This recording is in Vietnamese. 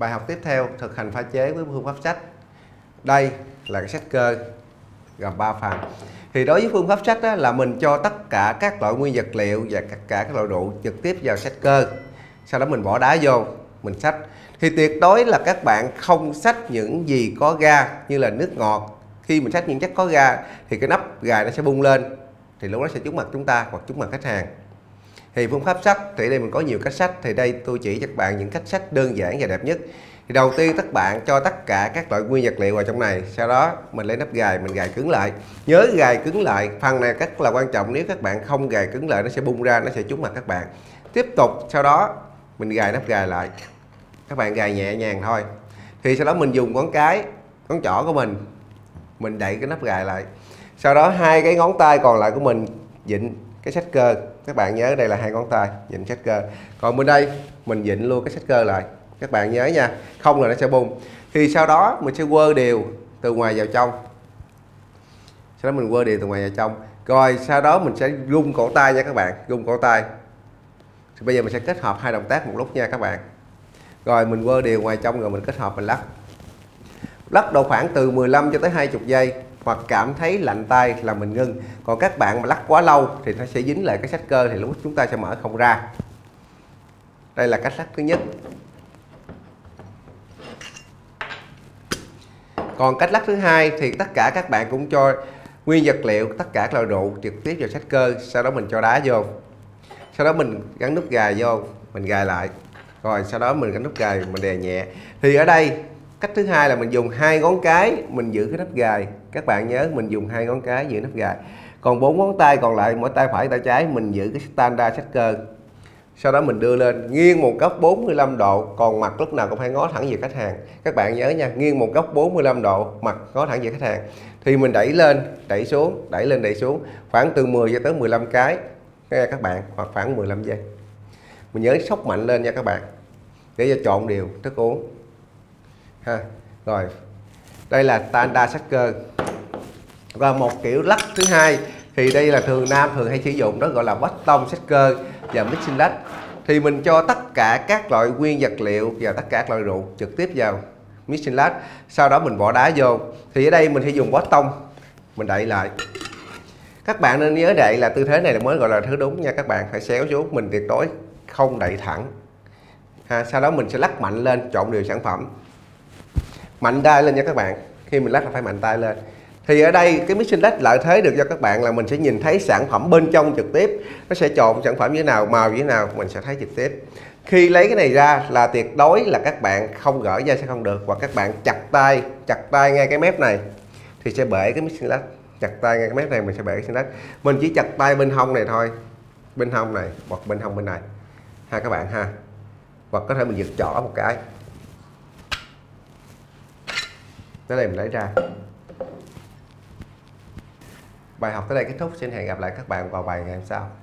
Bài học tiếp theo thực hành pha chế với phương pháp sách. Đây là cái sách cơ gồm 3 phần. Thì đối với phương pháp sách đó, là mình cho tất cả các loại nguyên vật liệu và tất cả các loại rượu trực tiếp vào sách cơ. Sau đó mình bỏ đá vô, mình sách. Thì tuyệt đối là các bạn không sách những gì có ga như là nước ngọt. Khi mình sách những chất có ga thì cái nắp gài nó sẽ bung lên. Thì lúc đó sẽ trúng mặt chúng ta hoặc trúng mặt khách hàng. Thì phương pháp sách thì đây mình có nhiều cách sách, thì đây tôi chỉ cho các bạn những cách sách đơn giản và đẹp nhất. Thì đầu tiên các bạn cho tất cả các loại nguyên vật liệu vào trong này, sau đó mình lấy nắp gài, mình gài cứng lại. Nhớ gài cứng lại, phần này rất là quan trọng, nếu các bạn không gài cứng lại nó sẽ bung ra, nó sẽ trúng mặt các bạn. Tiếp tục sau đó mình gài nắp gài lại, các bạn gài nhẹ nhàng thôi. Thì sau đó mình dùng ngón trỏ của mình đẩy cái nắp gài lại. Sau đó hai cái ngón tay còn lại của mình vịn cái sách cơ. Các bạn nhớ đây là hai ngón tay vịn sách cơ. Còn bên đây mình vịn luôn cái sách cơ lại. Các bạn nhớ nha, không là nó sẽ bung. Thì sau đó mình sẽ quơ đều từ ngoài vào trong. Sau đó mình quơ đều từ ngoài vào trong. Rồi sau đó mình sẽ rung cổ tay nha các bạn, rung cổ tay. Thì bây giờ mình sẽ kết hợp hai động tác một lúc nha các bạn. Rồi mình quơ đều ngoài trong rồi mình kết hợp mình lắc. Lắc độ khoảng từ 15 cho tới 20 giây. Hoặc cảm thấy lạnh tay là mình ngưng. Còn các bạn mà lắc quá lâu thì nó sẽ dính lại cái sách cơ, thì lúc chúng ta sẽ mở không ra. Đây là cách lắc thứ nhất. Còn cách lắc thứ hai thì tất cả các bạn cũng cho nguyên vật liệu, tất cả các loại rượu trực tiếp vào sách cơ. Sau đó mình cho đá vô. Sau đó mình gắn nút gài vô, mình gài lại. Rồi sau đó mình gắn nút gài, mình đè nhẹ. Thì ở đây cách thứ hai là mình dùng hai ngón cái mình giữ cái nắp gài. Các bạn nhớ mình dùng hai ngón cái giữ nắp gài. Còn bốn ngón tay còn lại, mỗi tay phải tay trái mình giữ cái standard sách cơ. Sau đó mình đưa lên nghiêng một góc 45 độ, còn mặt lúc nào cũng phải ngó thẳng về khách hàng. Các bạn nhớ nha, nghiêng một góc 45 độ, mặt ngó thẳng về khách hàng. Thì mình đẩy lên, đẩy xuống, đẩy lên, đẩy xuống khoảng từ 10 cho tới 15 cái. Nghe các bạn, hoặc khoảng 15 giây. Mình nhớ sốc mạnh lên nha các bạn. Để cho trộn đều thức uống. Ha. Rồi. Đây là standard sách cơ. Và một kiểu lắc thứ hai thì đây là thường nam thường hay sử dụng, đó gọi là bách tông sách cơ và mixing lắc. Thì mình cho tất cả các loại nguyên vật liệu và tất cả các loại rượu trực tiếp vào mixing lắc. Sau đó mình bỏ đá vô. Thì ở đây mình sẽ dùng bách tông, mình đậy lại. Các bạn nên nhớ đậy là tư thế này là mới gọi là thứ đúng nha các bạn. Phải xéo xuống, mình tuyệt đối không đậy thẳng. Ha. Sau đó mình sẽ lắc mạnh lên, trộn đều sản phẩm. Mạnh tay lên nha các bạn, khi mình lắc là phải mạnh tay lên. Thì ở đây cái mixing lắc lợi thế được cho các bạn là mình sẽ nhìn thấy sản phẩm bên trong trực tiếp, nó sẽ trộn sản phẩm như thế nào, màu như thế nào mình sẽ thấy trực tiếp. Khi lấy cái này ra là tuyệt đối là các bạn không gỡ ra sẽ không được, hoặc các bạn chặt tay ngay cái mép này thì sẽ bể cái mixing lắc. Chặt tay ngay cái mép này mình sẽ bể cái mixing lắc. Mình chỉ chặt tay bên hông này thôi, bên hông này hoặc bên hông bên này ha các bạn ha, hoặc có thể mình giật chỏ một cái. Tới đây mình lấy ra. Bài học tới đây kết thúc. Xin hẹn gặp lại các bạn vào bài ngày hôm sau.